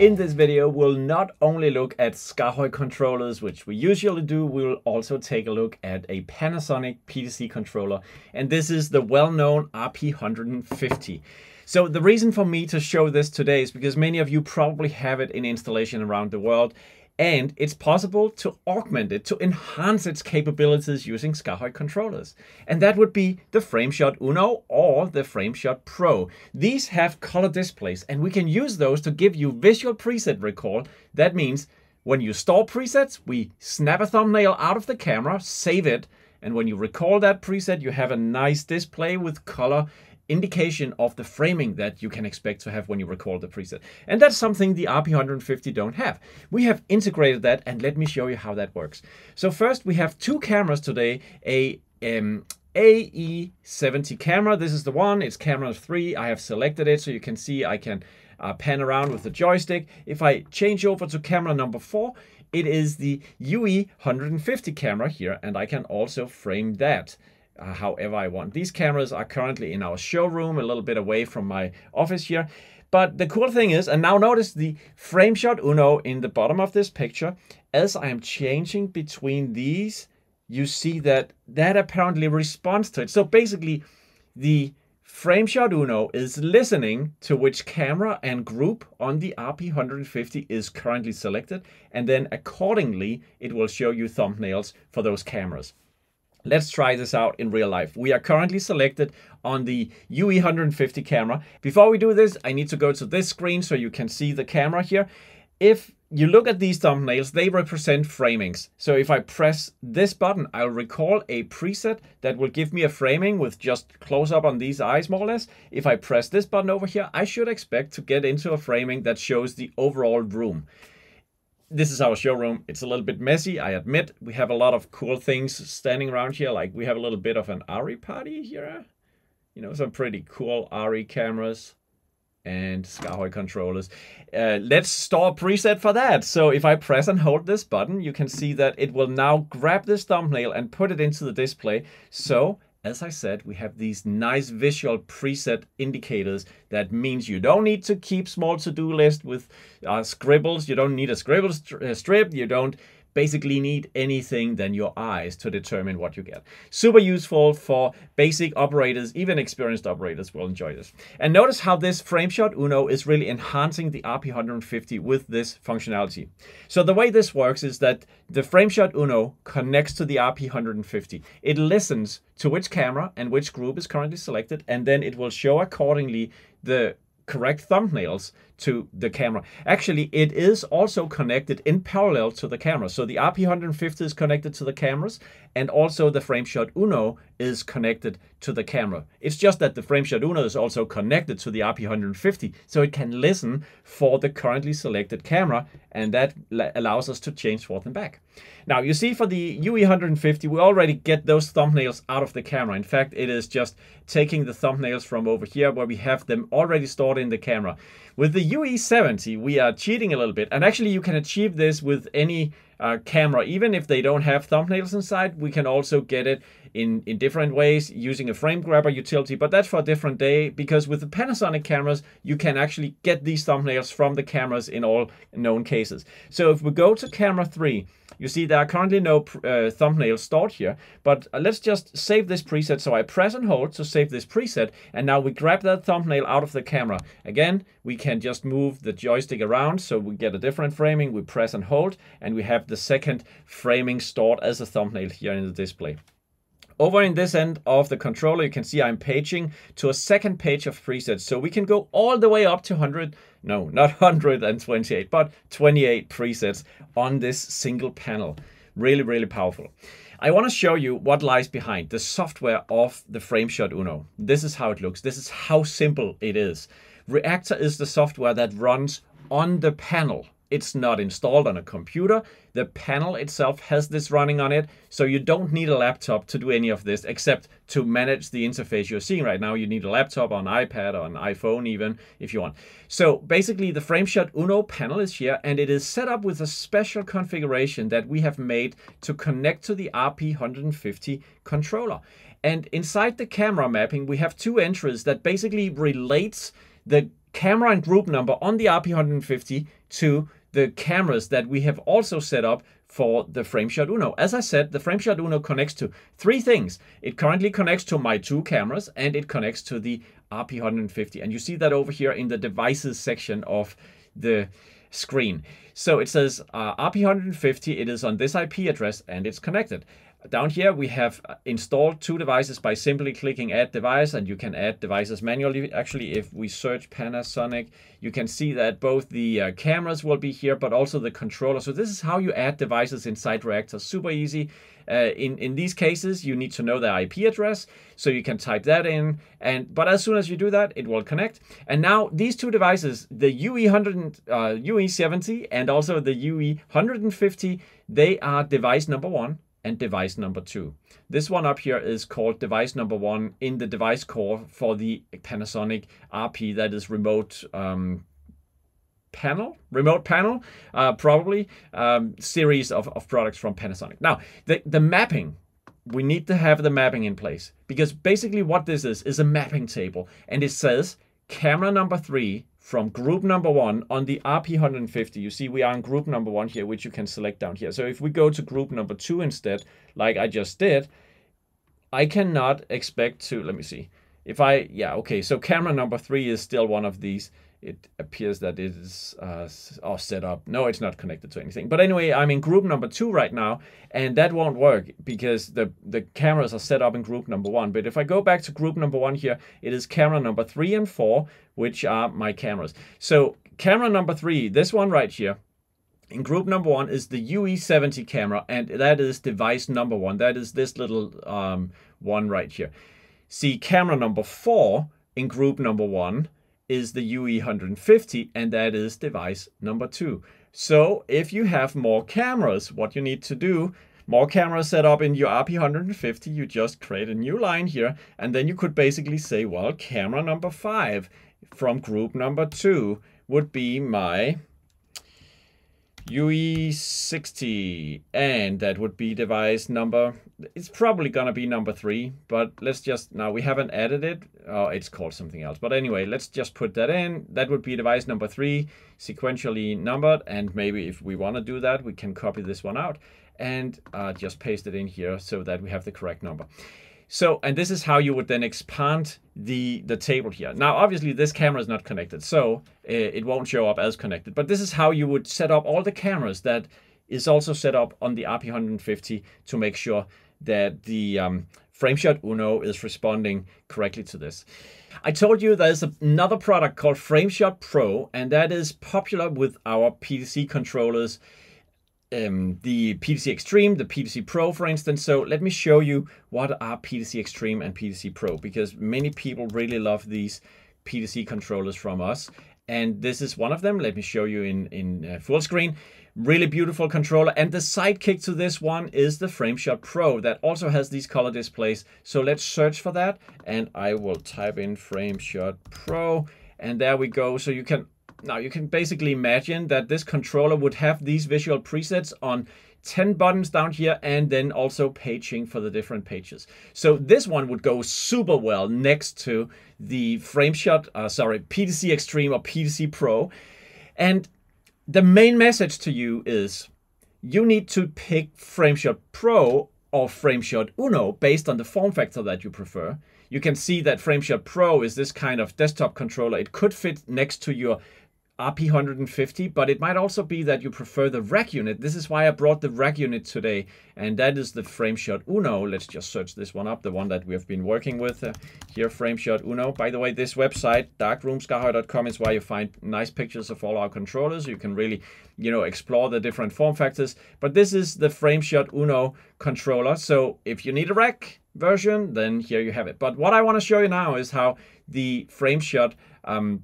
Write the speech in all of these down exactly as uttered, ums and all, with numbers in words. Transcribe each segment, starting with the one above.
In this video, we'll not only look at SKAARHOJ controllers, which we usually do, we'll also take a look at a Panasonic P D C controller, and this is the well-known R P one fifty. So the reason for me to show this today is because many of you probably have it in installation around the world, and it's possible to augment it, to enhance its capabilities using SKAARHOJ controllers. And that would be the Frame Shot Uno or the Frame Shot Pro. These have color displays, and we can use those to give you visual preset recall. That means when you store presets, we snap a thumbnail out of the camera, save it, and when you recall that preset, you have a nice display with color indication of the framing that you can expect to have when you recall the preset. And that's something the R P one fifty don't have. We have integrated that, and let me show you how that works. So first we have two cameras today, a um, A E seventy camera. This is the one, it's camera three. I have selected it so you can see I can uh, pan around with the joystick. If I change over to camera number four, it is the U E one fifty camera here, and I can also frame that however I want. These cameras are currently in our showroom, a little bit away from my office here. But the cool thing is, and now notice the Frame Shot Uno in the bottom of this picture, as I am changing between these, you see that that apparently responds to it. So basically, the Frame Shot Uno is listening to which camera and group on the R P one fifty is currently selected, and then accordingly, it will show you thumbnails for those cameras. Let's try this out in real life. We are currently selected on the U E one fifty camera. Before we do this, I need to go to this screen so you can see the camera here. If you look at these thumbnails, they represent framings. So if I press this button, I'll recall a preset that will give me a framing with just close up on these eyes, more or less. If I press this button over here, I should expect to get into a framing that shows the overall room. This is our showroom. It's a little bit messy, I admit. We have a lot of cool things standing around here. Like we have a little bit of an ARRI party here. You know, some pretty cool ARRI cameras and SKAARHOJ controllers. Uh, let's store a preset for that. So if I press and hold this button, you can see that it will now grab this thumbnail and put it into the display. So as I said, we have these nice visual preset indicators. That means you don't need to keep small to-do list with uh, scribbles. You don't need a scribble st uh, strip. You don't basically need anything than your eyes to determine what you get. Super useful for basic operators. Even experienced operators will enjoy this. And notice how this Frame Shot Uno is really enhancing the R P one fifty with this functionality. So the way this works is that the Frame Shot Uno connects to the R P one fifty. It listens to which camera and which group is currently selected, and then it will show accordingly the correct thumbnails to the camera. Actually, it is also connected in parallel to the camera. So the R P one fifty is connected to the cameras, and also the Frame Shot Uno is connected to the camera. It's just that the Frame Shot Uno is also connected to the R P one fifty, so it can listen for the currently selected camera, and that allows us to change forth and back. Now, you see for the U E one fifty, we already get those thumbnails out of the camera. In fact, it is just taking the thumbnails from over here where we have them already stored in the camera. With the U E seventy, we are cheating a little bit, and actually you can achieve this with any uh, camera. Even if they don't have thumbnails inside, we can also get it in, in different ways using a frame grabber utility, but that's for a different day, because with the Panasonic cameras, you can actually get these thumbnails from the cameras in all known cases. So if we go to camera three, you see there are currently no uh, thumbnails stored here, but let's just save this preset. So I press and hold to save this preset, and now we grab that thumbnail out of the camera. Again, we can just move the joystick around so we get a different framing. We press and hold, and we have the second framing stored as a thumbnail here in the display. Over in this end of the controller, you can see I'm paging to a second page of presets. So we can go all the way up to one hundred, no, not one hundred twenty-eight, but twenty-eight presets on this single panel. Really, really powerful. I want to show you what lies behind the software of the Frame Shot Uno. This is how it looks. This is how simple it is. Reactor is the software that runs on the panel. It's not installed on a computer. The panel itself has this running on it, so you don't need a laptop to do any of this, except to manage the interface you're seeing right now. You need a laptop or an iPad or an iPhone even, if you want. So basically, the Frame Shot Uno panel is here, and it is set up with a special configuration that we have made to connect to the R P one fifty controller. And inside the camera mapping, we have two entries that basically relates the camera and group number on the R P one fifty to the cameras that we have also set up for the Frame Shot Uno. As I said, the Frame Shot Uno connects to three things. It currently connects to my two cameras and it connects to the R P one fifty. And you see that over here in the devices section of the screen. So it says uh, R P one fifty, it is on this I P address and it's connected. Down here we have installed two devices by simply clicking add device, and you can add devices manually. Actually, if we search Panasonic, you can see that both the uh, cameras will be here, but also the controller. So this is how you add devices inside Reactor. Super easy. Uh, in, in these cases, you need to know the I P address, so you can type that in. And But as soon as you do that, it will connect. And now these two devices, the U E one hundred, uh, U E seventy and also the U E one fifty, they are device number one and device number two. This one up here is called device number one in the device core for the Panasonic R P, that is remote um, panel, remote panel, uh, probably um, series of, of products from Panasonic. Now, the, the mapping, we need to have the mapping in place, because basically what this is, is a mapping table, and it says camera number three from group number one on the R P one fifty. You see we are in group number one here, which you can select down here. So if we go to group number two instead, like I just did, I cannot expect to, let me see. If I, yeah, okay, so camera number three is still one of these. It appears that it is uh, all set up. No, it's not connected to anything. But anyway, I'm in group number two right now, and that won't work because the, the cameras are set up in group number one. But if I go back to group number one here, it is camera number three and four, which are my cameras. So camera number three, this one right here, in group number one is the U E seventy camera, and that is device number one. That is this little um, one right here. See, camera number four in group number one is the U E one fifty, and that is device number two. So if you have more cameras, what you need to do, more cameras set up in your R P one fifty, you just create a new line here, and then you could basically say, well, camera number five from group number two would be my U E sixty, and that would be device number, it's probably gonna be number three, but let's just, now we haven't added it, oh, it's called something else, but anyway, let's just put that in. That would be device number three, sequentially numbered, and maybe if we want to do that, we can copy this one out and uh, just paste it in here so that we have the correct number. So, and this is how you would then expand the, the table here. Now, obviously this camera is not connected, so it won't show up as connected, but this is how you would set up all the cameras that is also set up on the R P one fifty to make sure that the um, Frame Shot Uno is responding correctly to this. I told you there's another product called Frame Shot Pro, and that is popular with our P D C controllers. Um, the P D C Extreme, the P D C Pro, for instance. So let me show you what are P D C Extreme and P D C Pro, because many people really love these P D C controllers from us. And this is one of them. Let me show you in, in uh, full screen. Really beautiful controller. And the sidekick to this one is the Frame Shot Pro that also has these color displays. So let's search for that. And I will type in Frame Shot Pro. And there we go. So you can Now you can basically imagine that this controller would have these visual presets on ten buttons down here and then also paging for the different pages. So this one would go super well next to the Frame Shot, uh, sorry, P D C Extreme or P D C Pro. And the main message to you is you need to pick Frame Shot Pro or Frame Shot Uno based on the form factor that you prefer. You can see that Frame Shot Pro is this kind of desktop controller. It could fit next to your R P one fifty, but it might also be that you prefer the rack unit. This is why I brought the rack unit today, and that is the Frame Shot Uno. Let's just search this one up, the one that we have been working with uh, here, Frame Shot Uno. By the way, this website, dark room skarhoj dot com, is where you find nice pictures of all our controllers. You can really, you know, explore the different form factors. But this is the Frame Shot Uno controller. So if you need a rack version, then here you have it. But what I want to show you now is how the Frame Shot um,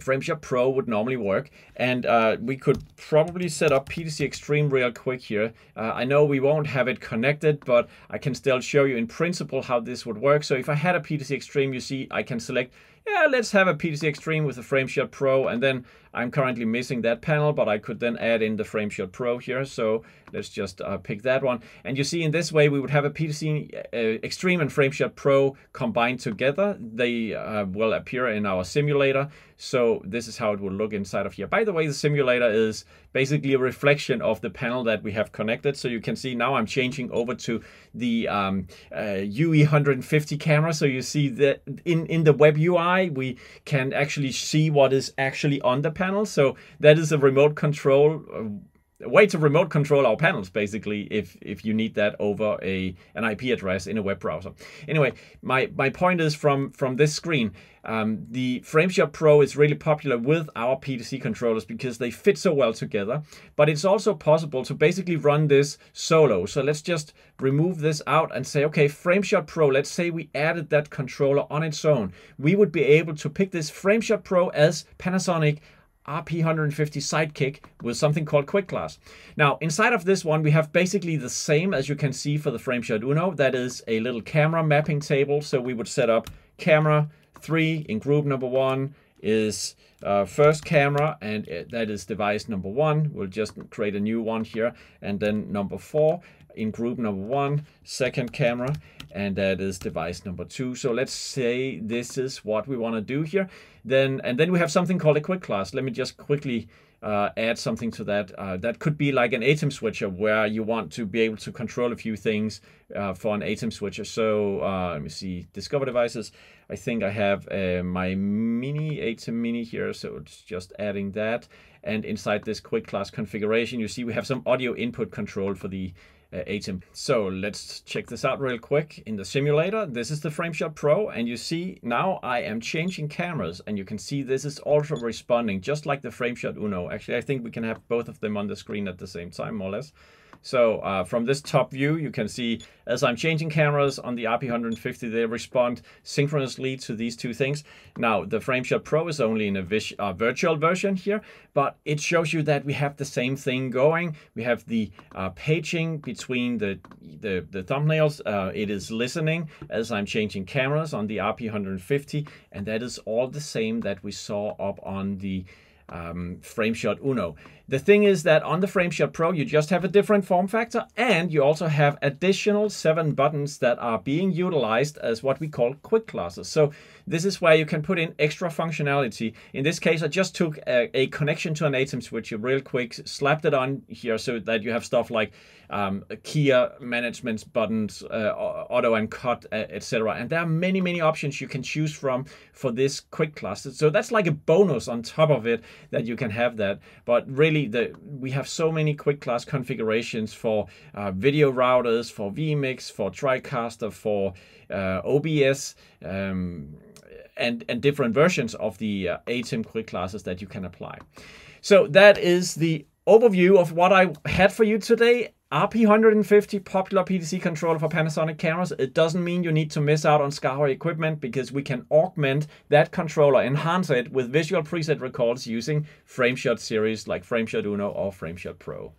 Frame Shot Pro would normally work, and uh, we could probably set up P D C Extreme real quick here. Uh, I know we won't have it connected, but I can still show you in principle how this would work. So if I had a P D C Extreme, you see I can select yeah, let's have a P T C Extreme with the Frame Shot Pro, and then I'm currently missing that panel, but I could then add in the Frame Shot Pro here. So let's just uh, pick that one. And you see, in this way, we would have a P T C uh, Extreme and Frame Shot Pro combined together. They uh, will appear in our simulator. So this is how it will look inside of here. By the way, the simulator is basically a reflection of the panel that we have connected. So you can see now I'm changing over to the um, uh, U E one fifty camera. So you see that in, in the web U I, we can actually see what is actually on the panel. Panel. So that is a remote control, a way to remote control our panels, basically, if, if you need that over a, an I P address in a web browser. Anyway, my, my point is from, from this screen, um, the Frame Shot Pro is really popular with our P T C controllers because they fit so well together, but it's also possible to basically run this solo. So let's just remove this out and say, okay, Frame Shot Pro, let's say we added that controller on its own. We would be able to pick this Frame Shot Pro as Panasonic R P one fifty sidekick with something called Quick Class. Now, inside of this one, we have basically the same as you can see for the Frame Shot Uno. That is a little camera mapping table. So we would set up camera three in group number one is uh, first camera, and that is device number one. We'll just create a new one here. And then number four in group number one, second camera, and that is device number two. So let's say this is what we want to do here. Then, and then we have something called a quick class. Let me just quickly uh, add something to that. Uh, that could be like an ATEM switcher where you want to be able to control a few things uh, for an ATEM switcher. So uh, let me see, discover devices. I think I have uh, my mini ATEM mini here. So it's just adding that. And inside this quick class configuration, you see we have some audio input control for the Uh, ATEM. So let's check this out real quick in the simulator. This is the Frame Shot Pro, and you see now I am changing cameras, and you can see this is also responding just like the Frame Shot Uno. Actually, I think we can have both of them on the screen at the same time, more or less. So uh, from this top view, you can see as I'm changing cameras on the R P one fifty, they respond synchronously to these two things. Now, the Frame Shot Pro is only in a vis uh, virtual version here, but it shows you that we have the same thing going. We have the uh, paging between the, the, the thumbnails. Uh, it is listening as I'm changing cameras on the R P one fifty, and that is all the same that we saw up on the Um, Frame Shot Uno. The thing is that on the Frame Shot Pro, you just have a different form factor, and you also have additional seven buttons that are being utilized as what we call quick classes. So this is where you can put in extra functionality. In this case, I just took a, a connection to an ATEM switcher real quick, slapped it on here so that you have stuff like um, Kia management buttons, uh, auto and cut, et cetera. And there are many, many options you can choose from for this quick class. So that's like a bonus on top of it, that you can have that. But really, the we have so many quick class configurations for uh, video routers, for vMix, for TriCaster, for uh, O B S, um, and, and different versions of the uh, ATEM quick classes that you can apply. So that is the overview of what I had for you today. R P one fifty, popular P T C controller for Panasonic cameras. It doesn't mean you need to miss out on SKAARHOJ equipment, because we can augment that controller, enhance it with visual preset recalls using Frame Shot series like Frame Shot Uno or Frame Shot Pro.